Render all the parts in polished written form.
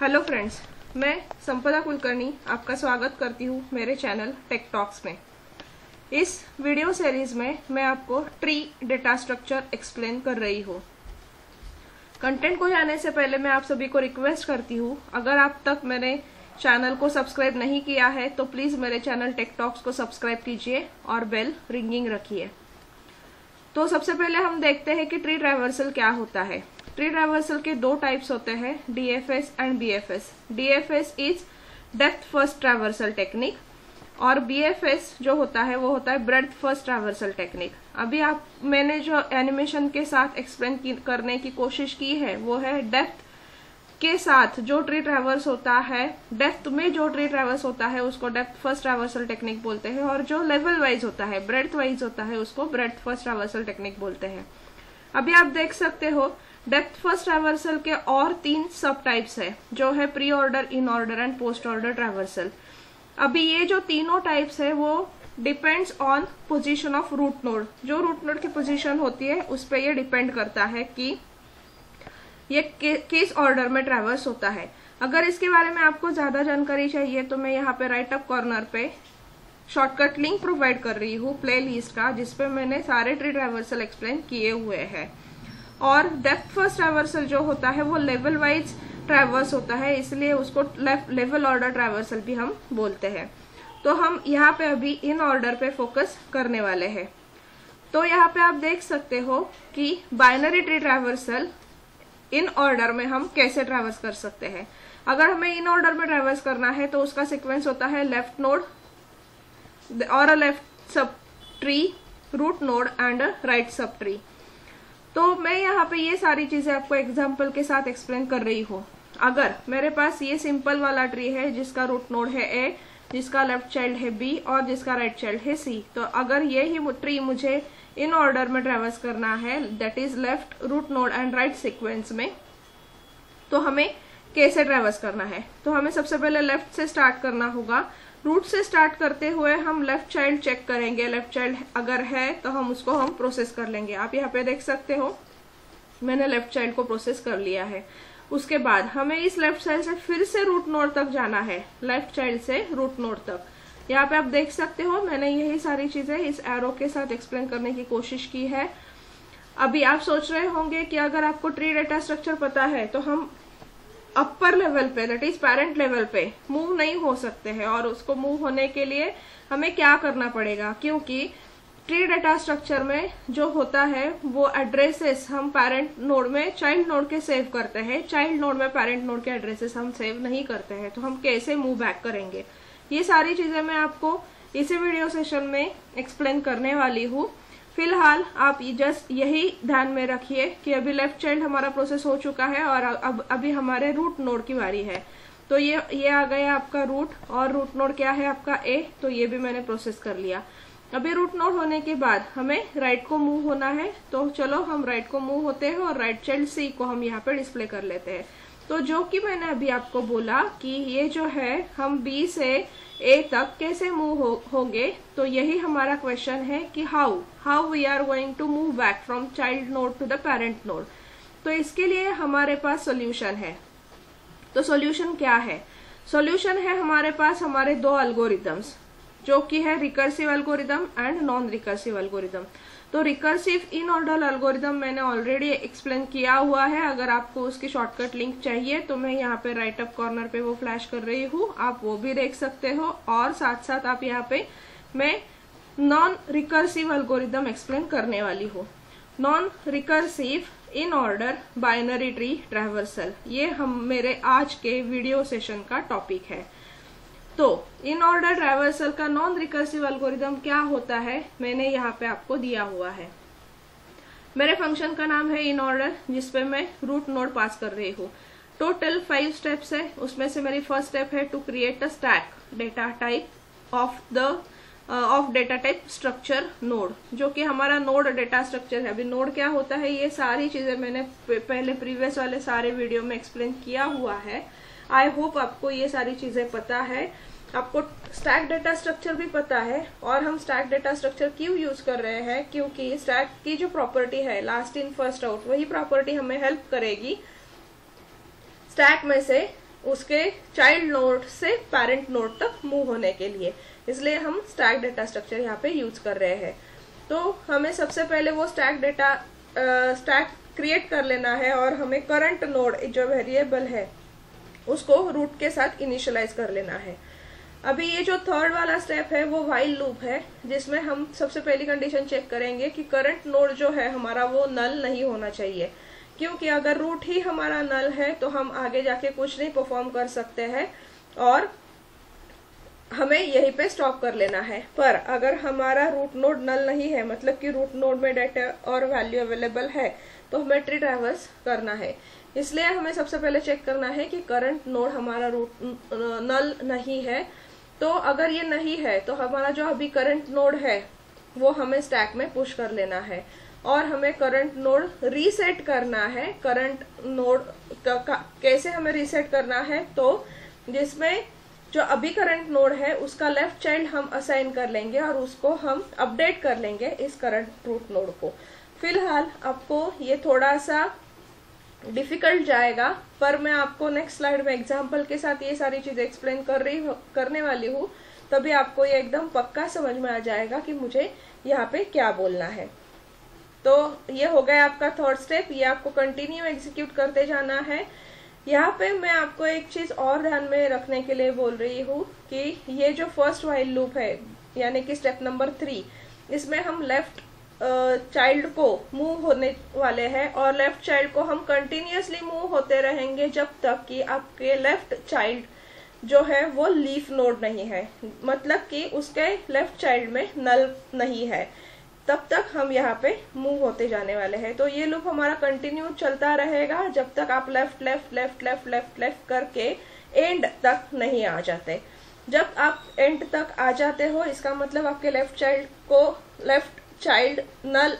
Hello friends, मैं संपदा कुलकर्णी आपका स्वागत करती हूँ मेरे चैनल टेक टॉक्स में। इस वीडियो सीरीज में मैं आपको ट्री डेटा स्ट्रक्चर एक्सप्लेन कर रही हूँ। कंटेंट को जाने से पहले मैं आप सभी को रिक्वेस्ट करती हूँ, अगर आप तक मेरे चैनल को सब्सक्राइब नहीं किया है तो प्लीज मेरे चैनल टेक टॉक्स को सब्सक्राइब कीजिए और बेल रिंगिंग रखिए। तो सबसे पहले हम देखते हैं कि ट्री ट्रैवर्सल क्या होता है। ट्री ट्रैवर्सल के दो टाइप्स होते हैं, DFS and BFS. DFS is depth first traversal technique और बीएफएस जो होता है वो होता है ब्रेड्थ फर्स्ट ट्रैवर्सल टेक्निक। अभी मैंने जो एनिमेशन के साथ एक्सप्लेन करने की कोशिश की है वो है डेप्थ के साथ जो ट्री ट्रैवर्स होता है, डेप्थ में जो ट्री ट्रैवर्स होता है उसको डेप्थ फर्स्ट ट्रैवर्सल टेक्निक बोलते हैं, और जो लेवल वाइज होता है, ब्रेड्थ वाइज होता है, उसको ब्रेड्थ फर्स्ट ट्रैवर्सल टेक्निक बोलते हैं। अभी आप देख सकते हो डेप्थ फर्स्ट ट्रैवर्सल के और तीन सब टाइप्स है जो है pre order, in order and post order traversal. अभी ये जो तीनों टाइप्स है वो depends on position of root node. जो रूट नोड की पोजीशन होती है उस पर ये डिपेंड करता है कि ये किस ऑर्डर में ट्रैवर्स होता है। अगर इसके बारे में आपको ज्यादा जानकारी चाहिए तो मैं यहाँ पे राइट अप कॉर्नर पे शॉर्टकट लिंक प्रोवाइड कर रही हूँ प्ले लिस्ट का, जिसपे मैंने सारे ट्री ट्रैवर्सल एक्सप्लेन किए हुए हैं। और डेप्थ फर्स्ट ट्रैवर्सल जो होता है वो लेवल वाइज ट्रैवर्स होता है, इसलिए उसको लेवल ऑर्डर ट्रैवर्सल भी हम बोलते हैं। तो हम यहाँ पे अभी इन ऑर्डर पे फोकस करने वाले हैं। तो यहाँ पे आप देख सकते हो कि binary tree traversal in order में हम कैसे ट्रैवर्स कर सकते हैं। अगर हमें इन ऑर्डर में ट्रैवर्स करना है तो उसका सिक्वेंस होता है लेफ्ट नोड और left subtree, root node and right subtree. तो मैं यहाँ पे ये सारी चीजें आपको एग्जाम्पल के साथ एक्सप्लेन कर रही हूँ। अगर मेरे पास ये सिंपल वाला ट्री है जिसका रूट नोड है ए, जिसका लेफ्ट चाइल्ड है बी और जिसका राइट चाइल्ड है सी, तो अगर ये ही ट्री मुझे इन ऑर्डर में ट्रैवर्स करना है, that is left root node and right sequence में, तो हमें कैसे ट्रैवर्स करना है। तो हमें सबसे पहले लेफ्ट से स्टार्ट करना होगा। रूट से स्टार्ट करते हुए हम लेफ्ट चाइल्ड चेक करेंगे, लेफ्ट चाइल्ड अगर है तो हम उसको प्रोसेस कर लेंगे। आप यहाँ पे देख सकते हो मैंने लेफ्ट चाइल्ड को प्रोसेस कर लिया है। उसके बाद हमें इस लेफ्ट चाइल्ड से फिर से रूट नोड तक जाना है, लेफ्ट चाइल्ड से रूट नोड तक। यहाँ पे आप देख सकते हो मैंने यही सारी चीजें इस एरो के साथ एक्सप्लेन करने की कोशिश की है। अभी आप सोच रहे होंगे कि अगर आपको ट्री डेटा स्ट्रक्चर पता है तो हम अपर लेवल पे, दैट इज पेरेंट लेवल पे मूव नहीं हो सकते हैं, और उसको मूव होने के लिए हमें क्या करना पड़ेगा, क्योंकि ट्री डेटा स्ट्रक्चर में जो होता है वो एड्रेसेस हम पेरेंट नोड में चाइल्ड नोड के सेव करते हैं, चाइल्ड नोड में पेरेंट नोड के एड्रेसेस हम सेव नहीं करते हैं। तो हम कैसे मूव बैक करेंगे, ये सारी चीजें मैं आपको इसी वीडियो सेशन में एक्सप्लेन करने वाली हूँ। फिलहाल आप जस्ट यही ध्यान में रखिए कि अभी लेफ्ट चाइल्ड हमारा प्रोसेस हो चुका है और अब अभी हमारे रूट नोड की बारी है। तो ये आ गया आपका रूट, और रूट नोड क्या है आपका ए, तो ये भी मैंने प्रोसेस कर लिया। अभी रूट नोड होने के बाद हमें राइट को मूव होना है, तो चलो हम राइट को मूव होते हैं और राइट चाइल्ड सी को हम यहाँ पे डिस्प्ले कर लेते हैं। तो जो कि मैंने अभी आपको बोला कि ये जो है हम बी से ए तक कैसे मूव होंगे, तो यही हमारा क्वेश्चन है कि how we are going to move back from child node to the parent node. तो इसके लिए हमारे पास सॉल्यूशन है। तो सॉल्यूशन क्या है, सॉल्यूशन है हमारे पास हमारे दो एल्गोरिदम्स, जो कि है recursive algorithm and non recursive algorithm. तो रिकर्सिव इन ऑर्डर एल्गोरिदम मैंने ऑलरेडी एक्सप्लेन किया हुआ है, अगर आपको उसकी शॉर्टकट लिंक चाहिए तो मैं यहाँ पे राइट अप कॉर्नर पे वो फ्लैश कर रही हूँ, आप वो भी देख सकते हो। और साथ साथ आप यहाँ पे मैं नॉन रिकर्सिव एल्गोरिदम एक्सप्लेन करने वाली हूँ। Non recursive in order binary tree traversal, ये हम मेरे आज के वीडियो सेशन का टॉपिक है। तो इन ऑर्डर ट्रैवर्सल का नॉन रिकर्सिव एल्गोरिदम क्या होता है, मैंने यहाँ पे आपको दिया हुआ है। मेरे फंक्शन का नाम है इन ऑर्डर, जिसपे मैं रूट नोड पास कर रही हूँ। टोटल 5 स्टेप्स है, उसमें से मेरी फर्स्ट स्टेप है to create a stack data type of data type structure node, जो कि हमारा नोड डेटा स्ट्रक्चर है। अभी नोड क्या होता है ये सारी चीजें मैंने पहले प्रीवियस वाले सारे वीडियो में एक्सप्लेन किया हुआ है। आई होप आपको ये सारी चीजें पता है, आपको स्टैक डेटा स्ट्रक्चर भी पता है। और हम स्टैक डेटा स्ट्रक्चर क्यों यूज कर रहे हैं, क्योंकि स्टैक की जो प्रॉपर्टी है लास्ट इन फर्स्ट आउट, वही प्रॉपर्टी हमें हेल्प करेगी स्टैक में से उसके चाइल्ड नोड से पेरेंट नोड तक मूव होने के लिए, इसलिए हम स्टैक डेटा स्ट्रक्चर यहाँ पे यूज कर रहे हैं। तो हमें सबसे पहले वो स्टैक क्रिएट कर लेना है और हमें करंट नोड जो वेरिएबल है उसको रूट के साथ इनिशियलाइज कर लेना है। अभी ये जो थर्ड वाला स्टेप है वो व्हाइल लूप है, जिसमें हम सबसे पहली कंडीशन चेक करेंगे कि करंट नोड जो है हमारा वो नल नहीं होना चाहिए, क्योंकि अगर रूट ही हमारा नल है तो हम आगे जाके कुछ नहीं परफॉर्म कर सकते हैं और हमें यहीं पे स्टॉप कर लेना है। पर अगर हमारा रूट नोड नल नहीं है, मतलब कि रूट नोड में डाटा और वैल्यू अवेलेबल है, तो हमें ट्री ट्रैवर्स करना है। इसलिए हमें सबसे पहले चेक करना है कि करंट नोड हमारा रूट नल नहीं है। तो अगर ये नहीं है तो हमारा जो अभी करंट नोड है वो हमें स्टैक में पुश कर लेना है और हमें करंट नोड रीसेट करना है। करंट नोड कैसे हमें रीसेट करना है, तो जिसमें जो अभी करंट नोड है उसका लेफ्ट चाइल्ड हम असाइन कर लेंगे और उसको हम अपडेट कर लेंगे इस करंट रूट नोड को। फिलहाल आपको ये थोड़ा सा डिफिकल्ट जाएगा, पर मैं आपको नेक्स्ट स्लाइड में एग्जाम्पल के साथ ये सारी चीजें एक्सप्लेन करने वाली हूँ, तभी आपको ये एकदम पक्का समझ में आ जाएगा कि मुझे यहाँ पे क्या बोलना है। तो ये हो गया आपका थर्ड स्टेप, ये आपको कंटिन्यू एग्जीक्यूट करते जाना है। यहाँ पे मैं आपको एक चीज और ध्यान में रखने के लिए बोल रही हूँ कि ये जो फर्स्ट व्हाइल लूप है, यानी कि स्टेप नंबर 3, इसमें हम लेफ्ट चाइल्ड को मूव होने वाले हैं और लेफ्ट चाइल्ड को हम कंटिन्यूअसली मूव होते रहेंगे जब तक कि आपके लेफ्ट चाइल्ड जो है वो लीफ नोड नहीं है, मतलब कि उसके लेफ्ट चाइल्ड में नल नहीं है, तब तक हम यहाँ पे मूव होते जाने वाले हैं। तो ये लूप हमारा कंटिन्यू चलता रहेगा जब तक आप left left left left left left करके एंड तक नहीं आ जाते। जब आप एंड तक आ जाते हो, इसका मतलब आपके लेफ्ट चाइल्ड नल,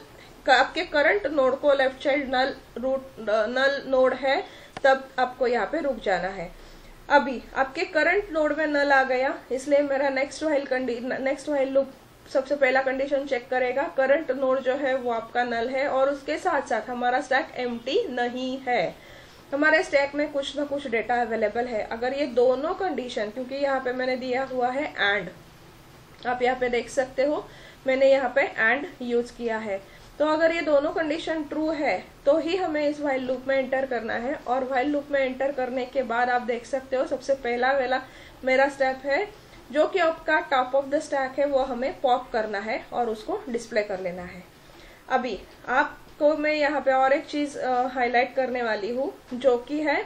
आपके करंट नोड को लेफ्ट चाइल्ड नल नोड है, तब आपको यहाँ पे रुक जाना है। अभी आपके करंट नोड में नल आ गया, इसलिए मेरा नेक्स्ट व्हाइल लूप सबसे पहला कंडीशन चेक करेगा करंट नोड जो है वो आपका नल है और उसके साथ साथ हमारा स्टैक एम्प्टी नहीं है, हमारे स्टैक में कुछ ना कुछ डेटा अवेलेबल है। अगर ये दोनों कंडीशन, क्योंकि यहाँ पे मैंने दिया हुआ है एंड, आप यहाँ पे देख सकते हो मैंने यहाँ पे एंड यूज किया है, तो अगर ये दोनों कंडीशन ट्रू है तो ही हमें इस व्हाइल लूप में एंटर करना है। और व्हाइल लूप में एंटर करने के बाद आप देख सकते हो सबसे पहला वाला मेरा स्टेप है जो कि आपका टॉप ऑफ द स्टैक है, वो हमें पॉप करना है और उसको डिस्प्ले कर लेना है। अभी आपको मैं यहाँ पे और एक चीज हाईलाइट करने वाली हूँ, जो कि है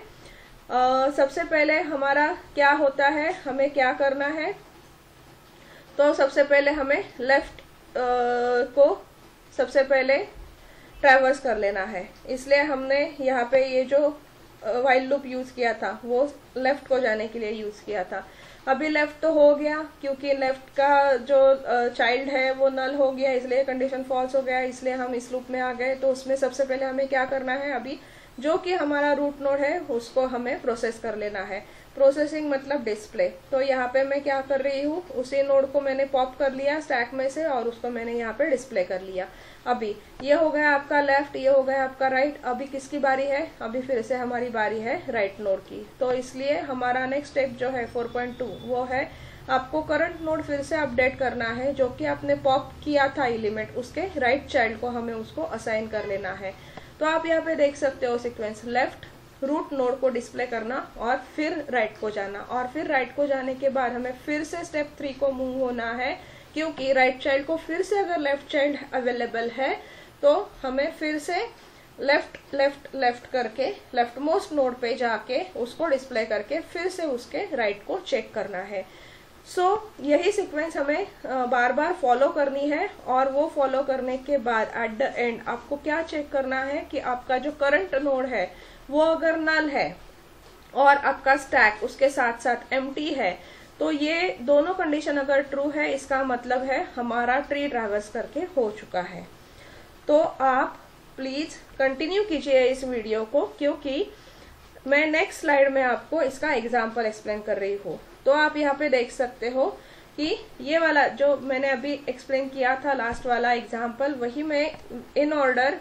सबसे पहले हमारा क्या होता है, हमें क्या करना है। तो सबसे पहले हमें लेफ्ट को सबसे पहले ट्रैवर्स कर लेना है, इसलिए हमने यहाँ पे ये जो व्हाइल लूप यूज किया था वो लेफ्ट को जाने के लिए यूज किया था। अभी लेफ्ट तो हो गया, क्योंकि लेफ्ट का जो चाइल्ड है वो नल हो गया, इसलिए कंडीशन फॉल्स हो गया, इसलिए हम इस लूप में आ गए। तो उसमें सबसे पहले हमें क्या करना है, अभी जो कि हमारा रूट नोड है उसको हमें प्रोसेस कर लेना है। प्रोसेसिंग मतलब डिस्प्ले। तो यहाँ पे मैं क्या कर रही हूँ, उसी नोड को मैंने पॉप कर लिया स्टैक में से और उसको मैंने यहाँ पे डिस्प्ले कर लिया। अभी ये हो गया आपका लेफ्ट, ये हो गया आपका राइट। अभी किसकी बारी है, अभी फिर से हमारी बारी है राइट नोड की। तो इसलिए हमारा नेक्स्ट स्टेप जो है 4.2 वो है आपको करंट नोड फिर से अपडेट करना है, जो कि आपने पॉप किया था एलिमेंट, उसके राइट चाइल्ड को हमें उसको असाइन कर लेना है। तो आप यहाँ पे देख सकते हो सीक्वेंस, लेफ्ट रूट नोड को डिस्प्ले करना और फिर राइट को जाना, और फिर राइट को जाने के बाद हमें फिर से स्टेप 3 को मूव होना है, क्योंकि राइट चाइल्ड को फिर से अगर लेफ्ट चाइल्ड अवेलेबल है तो हमें फिर से लेफ्ट लेफ्ट लेफ्ट करके लेफ्ट मोस्ट नोड पे जाके उसको डिस्प्ले करके फिर से उसके राइट को चेक करना है। सो यही सीक्वेंस हमें बार बार फॉलो करनी है, और वो फॉलो करने के बाद एट द एंड आपको क्या चेक करना है कि आपका जो करंट नोड है वो अगर नल है और आपका स्टैक उसके साथ साथ एम्प्टी है, तो ये दोनों कंडीशन अगर ट्रू है, इसका मतलब है हमारा ट्री ट्रैवर्स करके हो चुका है। तो आप प्लीज कंटिन्यू कीजिए इस वीडियो को, क्योंकि मैं नेक्स्ट स्लाइड में आपको इसका एग्जाम्पल एक्सप्लेन कर रही हूँ। तो आप यहाँ पे देख सकते हो कि ये वाला जो मैंने अभी एक्सप्लेन किया था लास्ट वाला एग्जाम्पल, वही मैं in order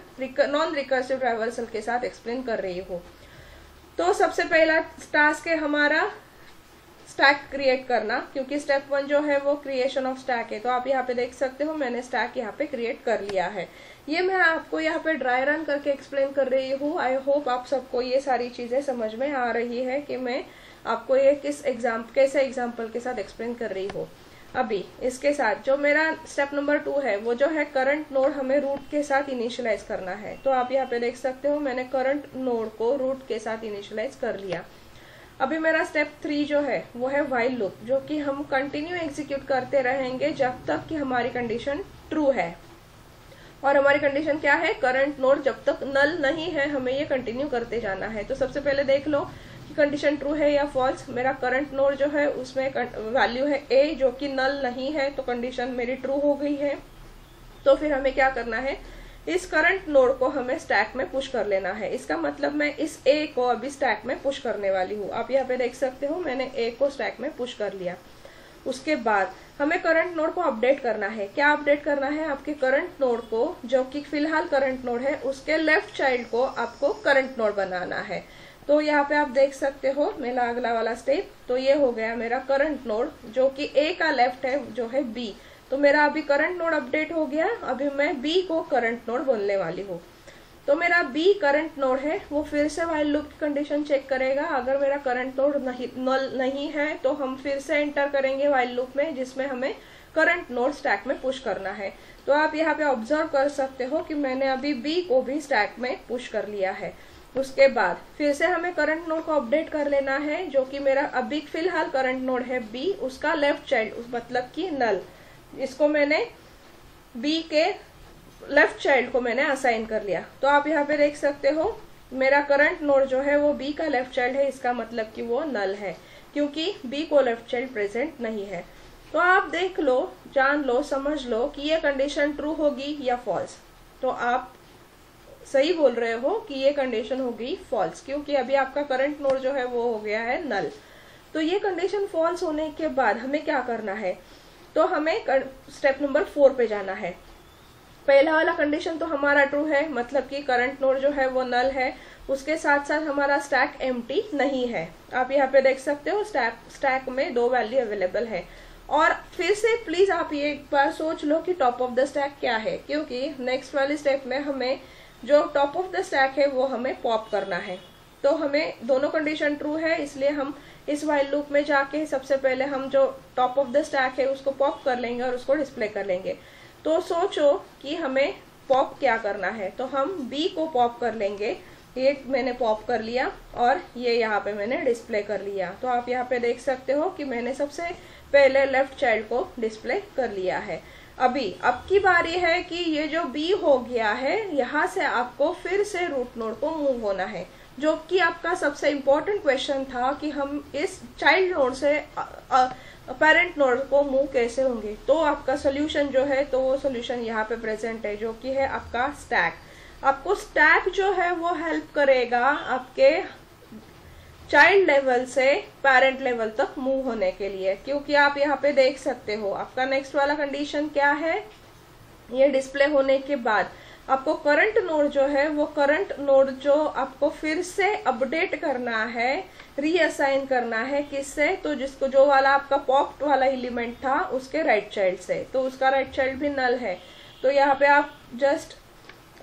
non recursive traversal के साथ एक्सप्लेन कर रही हूँ। तो सबसे पहला टास्क है हमारा स्टैक क्रिएट करना, क्योंकि स्टेप 1 जो है वो क्रिएशन ऑफ स्टैक है। तो आप यहाँ पे देख सकते हो मैंने स्टैक यहाँ पे क्रिएट कर लिया है। ये मैं आपको यहाँ पे ड्राई रन करके एक्सप्लेन कर रही हूँ। आई होप आप सबको ये सारी चीजें समझ में आ रही है कि मैं आपको ये कैसे एग्जाम्पल के साथ एक्सप्लेन कर रही हूँ। अभी इसके साथ जो मेरा स्टेप नंबर 2 है वो जो है करंट नोड हमें रूट के साथ इनिशियलाइज करना है। तो आप यहाँ पे देख सकते हो मैंने करंट नोड को रूट के साथ इनिशियलाइज कर लिया। अभी मेरा स्टेप 3 जो है वो है व्हाइल लूप, जो कि हम कंटिन्यू एग्जीक्यूट करते रहेंगे जब तक कि हमारी कंडीशन ट्रू है। और हमारी कंडीशन क्या है, करंट नोड जब तक नल नहीं है हमें ये कंटिन्यू करते जाना है। तो सबसे पहले देख लो कंडीशन ट्रू है या फॉल्स। मेरा करंट नोड जो है उसमें वैल्यू है ए जो कि नल नहीं है, तो कंडीशन मेरी ट्रू हो गई है। तो फिर हमें क्या करना है, इस करंट नोड को हमें स्टैक में पुश कर लेना है। इसका मतलब मैं इस ए को अभी स्टैक में पुश करने वाली हूँ। आप यहाँ पे देख सकते हो मैंने ए को स्टैक में पुश कर लिया। उसके बाद हमें करंट नोड को अपडेट करना है। क्या अपडेट करना है, आपके करंट नोड को जो कि फिलहाल करंट नोड है उसके लेफ्ट चाइल्ड को आपको करंट नोड बनाना है। तो यहाँ पे आप देख सकते हो मेरा अगला वाला स्टेप, तो ये हो गया मेरा करंट नोड जो कि ए का लेफ्ट है जो है बी। तो मेरा अभी करंट नोड अपडेट हो गया। अभी मैं बी को करंट नोड बोलने वाली हूँ। तो मेरा बी करंट नोड है वो फिर से व्हाइल लूप की कंडीशन चेक करेगा। अगर मेरा करंट नोड नल नहीं है तो हम फिर से एंटर करेंगे व्हाइल लूप में, जिसमें हमें करंट नोड स्टैक में पुश करना है। तो आप यहाँ पे ऑब्जर्व कर सकते हो कि मैंने अभी बी को भी स्टैक में पुश कर लिया है। उसके बाद फिर से हमें करंट नोड को अपडेट कर लेना है, जो कि मेरा अभी फिलहाल करंट नोड है बी, उसका लेफ्ट चाइल्ड मतलब कि नल, इसको मैंने बी के लेफ्ट चाइल्ड को मैंने असाइन कर लिया। तो आप यहाँ पे देख सकते हो मेरा करंट नोड जो है वो बी का लेफ्ट चाइल्ड है, इसका मतलब कि वो नल है क्योंकि बी को लेफ्ट चाइल्ड प्रेजेंट नहीं है। तो आप देख लो, जान लो, समझ लो कि ये कंडीशन ट्रू होगी या फॉल्स। तो आप सही बोल रहे हो कि ये कंडीशन होगी फॉल्स, क्योंकि अभी आपका करंट नोड जो है वो हो गया है नल। तो ये कंडीशन फॉल्स होने के बाद हमें क्या करना है, तो हमें स्टेप नंबर 4 पे जाना है। पहला वाला कंडीशन तो हमारा ट्रू है, मतलब कि करंट नोड जो है वो नल है। उसके साथ साथ हमारा स्टैक एम्प्टी नहीं है। आप यहाँ पे देख सकते हो स्टैक में 2 वैल्यू अवेलेबल है। और फिर से प्लीज आप ये एक बार सोच लो कि टॉप ऑफ द स्टैक क्या है, क्योंकि नेक्स्ट वाले स्टेप में हमें जो टॉप ऑफ द स्टैक है वो हमें पॉप करना है। तो हमें दोनों कंडीशन ट्रू है, इसलिए हम इस व्हाइल लूप में जाके सबसे पहले हम जो टॉप ऑफ द स्टैक है उसको पॉप कर लेंगे और उसको डिस्प्ले कर लेंगे। तो सोचो कि हमें पॉप क्या करना है, तो हम बी को पॉप कर लेंगे। ये मैंने पॉप कर लिया और ये यहाँ पे मैंने डिस्प्ले कर लिया। तो आप यहाँ पे देख सकते हो कि मैंने सबसे पहले लेफ्ट चाइल्ड को डिस्प्ले कर लिया है। अभी अब की बारी है कि ये जो बी हो गया है यहाँ से आपको फिर से रूट नोड को मूव होना है, जो कि आपका सबसे इम्पोर्टेंट क्वेश्चन था कि हम इस चाइल्ड नोड से पेरेंट नोड को मूव कैसे होंगे। तो आपका सोल्यूशन जो है तो वो सोल्यूशन यहाँ पे प्रेजेंट है, जो कि है आपका स्टैक। आपको स्टैक जो है वो हेल्प करेगा आपके चाइल्ड लेवल से पेरेंट लेवल तक मूव होने के लिए, क्योंकि आप यहाँ पे देख सकते हो आपका नेक्स्ट वाला कंडीशन क्या है। ये डिस्प्ले होने के बाद आपको करंट नोड जो है वो करंट नोड जो आपको फिर से अपडेट करना है, रीअसाइन करना है किससे, तो जिसको जो वाला आपका पॉप्ड वाला एलिमेंट था उसके राइट चाइल्ड से। तो उसका राइट चाइल्ड भी नल है। तो यहाँ पे आप जस्ट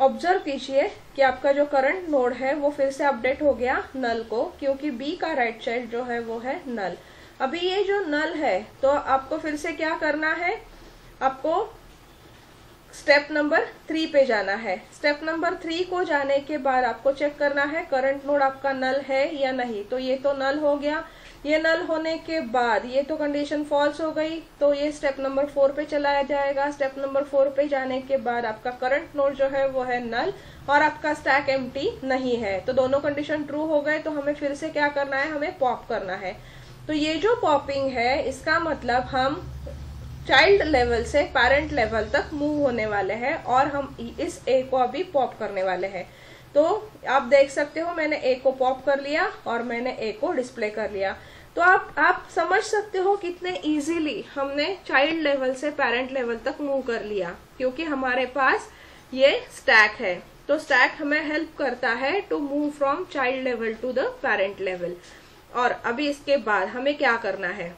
ऑब्जर्व कीजिए कि आपका जो करंट नोड है वो फिर से अपडेट हो गया नल को, क्योंकि बी का राइट चाइल्ड जो है वो है नल। अभी ये जो नल है तो आपको फिर से क्या करना है, आपको स्टेप नंबर 3 पे जाना है। स्टेप नंबर 3 को जाने के बाद आपको चेक करना है करंट नोड आपका नल है या नहीं। तो ये तो नल हो गया। ये नल होने के बाद ये तो कंडीशन फॉल्स हो गई, तो ये स्टेप नंबर 4 पे चलाया जाएगा। स्टेप नंबर 4 पे जाने के बाद आपका करंट नोड जो है वो है नल और आपका स्टैक एम्प्टी नहीं है, तो दोनों कंडीशन ट्रू हो गए। तो हमें फिर से क्या करना है, हमें पॉप करना है। तो ये जो पॉपिंग है इसका मतलब हम चाइल्ड लेवल से पेरेंट लेवल तक मूव होने वाले हैं और हम इस ए को अभी पॉप करने वाले हैं। तो आप देख सकते हो मैंने ए को पॉप कर लिया और मैंने ए को डिस्प्ले कर लिया। तो आप समझ सकते हो कितने इजीली हमने चाइल्ड लेवल से पेरेंट लेवल तक मूव कर लिया, क्योंकि हमारे पास ये स्टैक है। तो स्टैक हमें हेल्प करता है to move from child level to the parent level. और अभी इसके बाद हमें क्या करना है,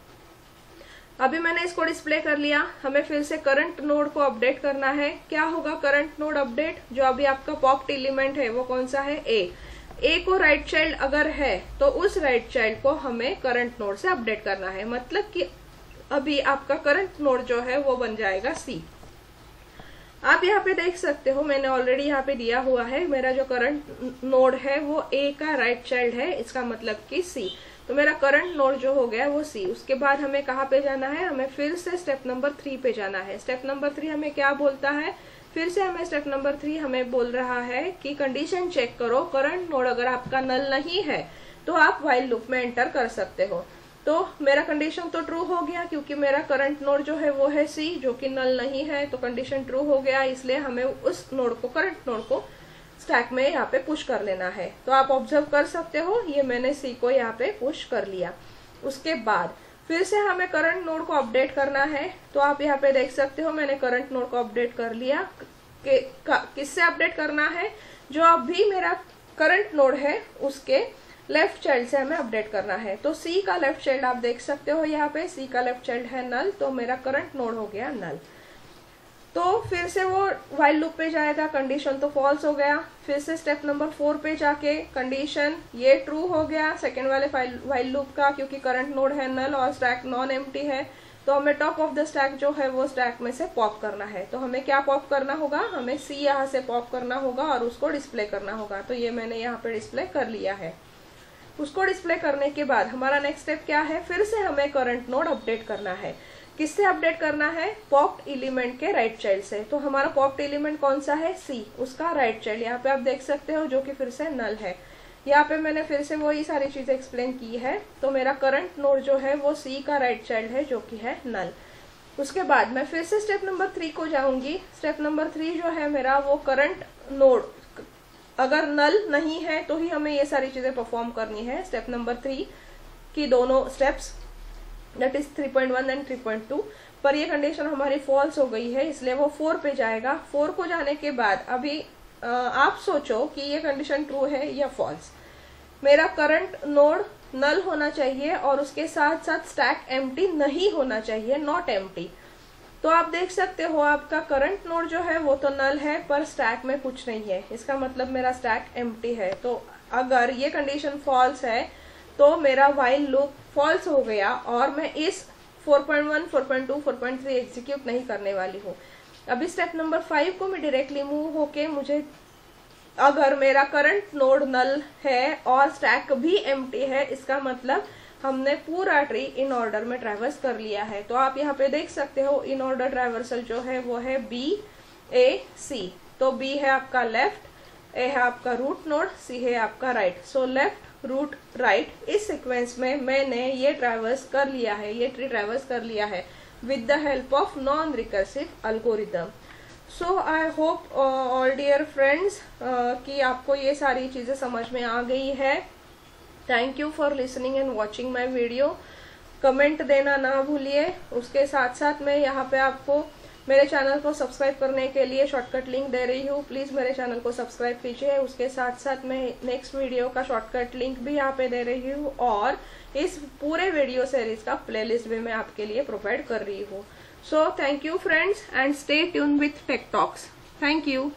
अभी मैंने इसको डिस्प्ले कर लिया, हमें फिर से करंट नोड को अपडेट करना है। क्या होगा करंट नोड अपडेट, जो अभी आपका पॉप्ड एलिमेंट है वो कौन सा है, ए को राइट चाइल्ड अगर है तो उस राइट चाइल्ड को हमें करंट नोड से अपडेट करना है, मतलब कि अभी आपका करंट नोड जो है वो बन जाएगा सी। आप यहाँ पे देख सकते हो मैंने ऑलरेडी यहाँ पे दिया हुआ है, मेरा जो करंट नोड है वो ए का राइट चाइल्ड है, इसका मतलब कि सी। तो मेरा करंट नोड जो हो गया वो सी। उसके बाद हमें कहाँ पे जाना है, हमें फिर से स्टेप नंबर 3 पे जाना है। स्टेप नंबर 3 हमें क्या बोलता है, फिर से हमें स्टेप नंबर 3 हमें बोल रहा है कि कंडीशन चेक करो, करंट नोड अगर आपका नल नहीं है तो आप व्हाइल लूप में एंटर कर सकते हो। तो मेरा कंडीशन तो ट्रू हो गया क्योंकि मेरा करंट नोड जो है वो है सी जो कि नल नहीं है, तो कंडीशन ट्रू हो गया, इसलिए हमें उस नोड को करंट नोड को स्टैक में यहाँ पे पुश कर लेना है। तो आप ऑब्जर्व कर सकते हो ये मैंने सी को यहाँ पे पुश कर लिया। उसके बाद फिर से हमें करंट नोड को अपडेट करना है, तो आप यहाँ पे देख सकते हो मैंने करंट नोड को अपडेट कर लिया। किससे अपडेट करना है, जो अभी मेरा करंट नोड है उसके लेफ्ट चाइल्ड से हमें अपडेट करना है। तो सी का लेफ्ट चाइल्ड आप देख सकते हो यहाँ पे, सी का लेफ्ट चाइल्ड है नल, तो मेरा करंट नोड हो गया नल। तो फिर से वो व्हाइल लूप पे जाएगा, कंडीशन तो फॉल्स हो गया। फिर से स्टेप नंबर 4 पे जाके कंडीशन ये ट्रू हो गया सेकंड वाले व्हाइल लूप का, क्योंकि करंट नोड है नल और स्टैक नॉन एम्प्टी है, तो हमें टॉप ऑफ द स्टैक जो है वो स्टैक में से पॉप करना है। तो हमें क्या पॉप करना होगा, हमें सी यहाँ से पॉप करना होगा और उसको डिस्प्ले करना होगा। तो ये मैंने यहाँ पे डिस्प्ले कर लिया है। उसको डिस्प्ले करने के बाद हमारा नेक्स्ट स्टेप क्या है, फिर से हमें करंट नोड अपडेट करना है। किससे अपडेट करना है, पॉप्ड एलिमेंट के राइट चाइल्ड से। तो हमारा पॉप्ड एलिमेंट कौन सा है, सी, उसका राइट चाइल्ड यहाँ पे आप देख सकते हो जो कि फिर से नल है। यहाँ पे मैंने फिर से वही सारी चीजें एक्सप्लेन की है। तो मेरा करंट नोड जो है वो सी का राइट चाइल्ड है जो कि है नल। उसके बाद मैं फिर से स्टेप नंबर 3 को जाऊंगी। स्टेप नंबर 3 जो है मेरा वो करंट नोड अगर नल नहीं है तो ही हमें ये सारी चीजें परफॉर्म करनी है। स्टेप नंबर 3 की दोनों स्टेप्स दैट इज 3.1 एंड 3.2 पर ये कंडीशन हमारी फॉल्स हो गई है, इसलिए वो 4 पे जाएगा। 4 को जाने के बाद अभी आप सोचो कि ये कंडीशन ट्रू है या फॉल्स। मेरा करंट नोड नल होना चाहिए और उसके साथ साथ स्टैक एम्प्टी नहीं होना चाहिए, नॉट एम्प्टी। तो आप देख सकते हो आपका करंट नोड जो है वो तो नल है पर स्टैक में कुछ नहीं है, इसका मतलब मेरा स्टैक एम्प्टी है। तो अगर ये कंडीशन फॉल्स है तो मेरा व्हाइल लूप फॉल्स हो गया और मैं इस 4.1, 4.2, 4.3 एग्जीक्यूट नहीं करने वाली हूँ। अभी स्टेप नंबर 5 को मैं डायरेक्टली मूव होके मुझे अगर मेरा करंट नोड नल है और स्टैक भी एम्प्टी है, इसका मतलब हमने पूरा ट्री इन ऑर्डर में ट्रैवर्स कर लिया है। तो आप यहाँ पे देख सकते हो इन ऑर्डर ट्रैवर्सल जो है वो है बी ए सी। तो बी है आपका लेफ्ट, ए है आपका रूट नोड, सी है आपका right. So left root right इस सीक्वेंस में मैंने ये ट्रैवर्स कर लिया है, ये ट्री ट्रैवर्स कर लिया है with the help of non recursive algorithm. So I hope all dear friends कि आपको ये सारी चीजें समझ में आ गई है। Thank you for listening and watching my video. Comment देना ना भूलिए। उसके साथ साथ मैं यहाँ पे आपको मेरे चैनल को सब्सक्राइब करने के लिए शॉर्टकट लिंक दे रही हूँ, प्लीज़ मेरे चैनल को सब्सक्राइब कीजिए। उसके साथ साथ मैं नेक्स्ट वीडियो का शॉर्टकट लिंक भी यहाँ पे दे रही हूँ और इस पूरे वीडियो सीरीज का प्लेलिस्ट भी मैं आपके लिए प्रोवाइड कर रही हूँ। So thank you friends and stay tune with tech talks. Thank you.